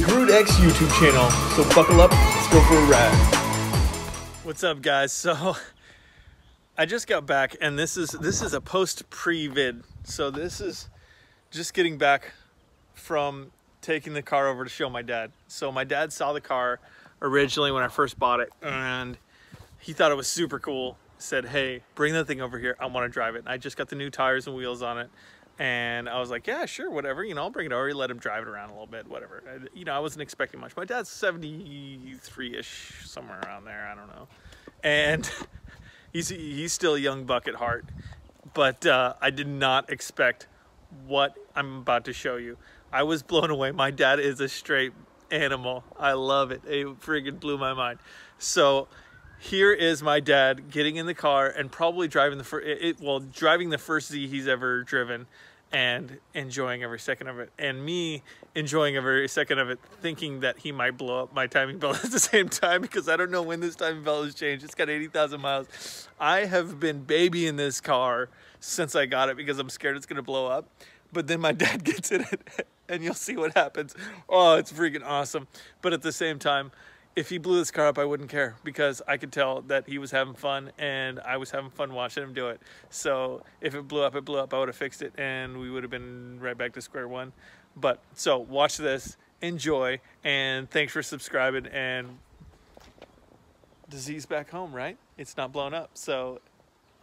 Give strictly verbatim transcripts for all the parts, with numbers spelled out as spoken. DaGrootX YouTube channel. So buckle up, let's go for a ride. What's up, guys? So I just got back, and this is this is a post pre vid. So this is just getting back from taking the car over to show my dad. So my dad saw the car originally when I first bought it, and he thought it was super cool. Said, hey, bring that thing over here, I want to drive it. And I just got the new tires and wheels on it, and I was like, yeah, sure, whatever, you know, I'll bring it over. He let him drive it around a little bit, whatever. I, you know, I wasn't expecting much. My dad's seventy-three-ish, somewhere around there, I don't know. And he's, he's still a young buck at heart, but uh, I did not expect what I'm about to show you. I was blown away. My dad is a straight animal. I love it. It friggin' blew my mind. So here is my dad getting in the car and probably driving the first, it, well, driving the first Z he's ever driven, and enjoying every second of it, and me enjoying every second of it, thinking that he might blow up my timing belt at the same time, because I don't know when this timing belt has changed. It's got eighty thousand miles. I have been babying this car since I got it because I'm scared it's gonna blow up. But then my dad gets in it, and you'll see what happens. Oh, it's freaking awesome. But at the same time, if he blew this car up, I wouldn't care, because I could tell that he was having fun, and I was having fun watching him do it. So if it blew up, it blew up. I would have fixed it, and we would have been right back to square one. But so watch this, enjoy, and thanks for subscribing. And disease back home, right? It's not blown up, so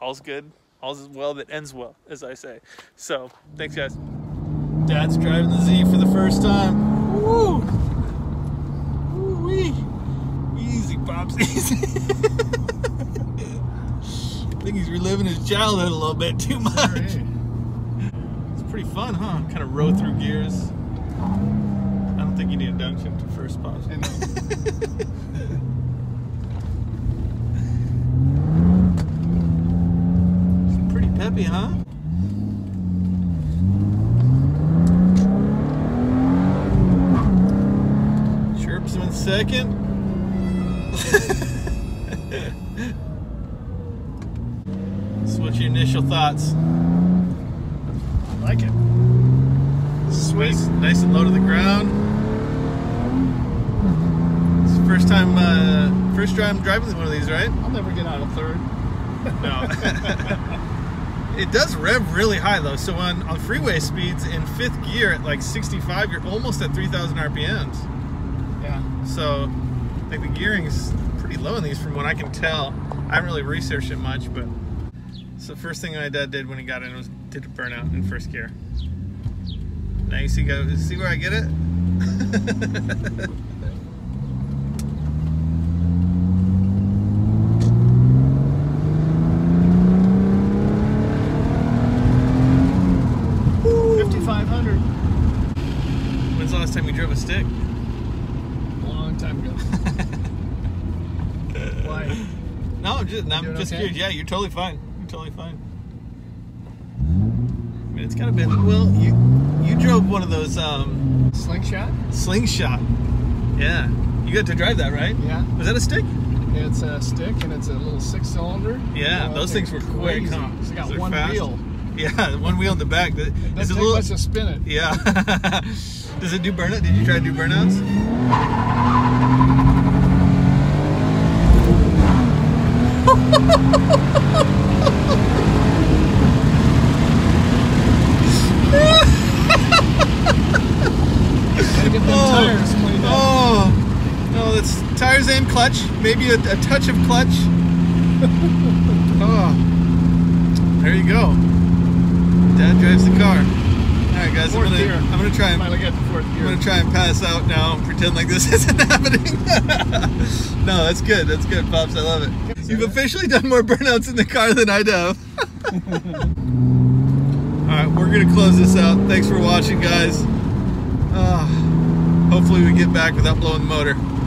all's good. All's well that ends well, as I say. So thanks, guys. Dad's driving the Z for the first time. Woo! Woo-wee! Easy, Pops, easy. I think he's reliving his childhood a little bit too much. Right. It's pretty fun, huh? Kind of row through gears. I don't think you need a dungeon to first, Pops. I know. Peppy, huh? Chirps him in second. So what's your initial thoughts? I like it. Sweet. Nice, nice and low to the ground. It's the first time, uh, first time driving one of these, right? I'll never get out of third. No. It does rev really high, though. So on, on freeway speeds in fifth gear at like sixty-five, you're almost at three thousand R P Ms. Yeah. So like the gearing's pretty low in these from what I can tell. I haven't really researched it much, but so first thing my dad did when he got in was did a burnout in first gear. Now you see, go, see where I get it? When's the last time you drove a stick? A long time ago. Why? No, I'm just, I'm just okay? Curious. Yeah, you're totally fine. You're totally fine. I mean, it's kind of been, well, you you drove one of those... Um, Slingshot? Slingshot. Yeah. You got to drive that, right? Yeah. Was that a stick? It's a stick, and it's a little six-cylinder. Yeah, you know, those things were quick, huh? It's got one fast. Wheel. Yeah, one wheel in the back. It doesn't take much to spin it. Yeah. Does it do burnout? Did you try to do burnouts? Get them tires cleaned up. Oh, no, that's tires and clutch. Maybe a, a touch of clutch. Oh, there you go. Dad drives the car. Alright, guys, I'm gonna, I'm gonna try and I'm gonna try and pass out now and pretend like this isn't happening. No, that's good, that's good, Pops. I love it. You've officially done more burnouts in the car than I do. Alright, we're gonna close this out. Thanks for watching, guys. Uh, hopefully we get back without blowing the motor.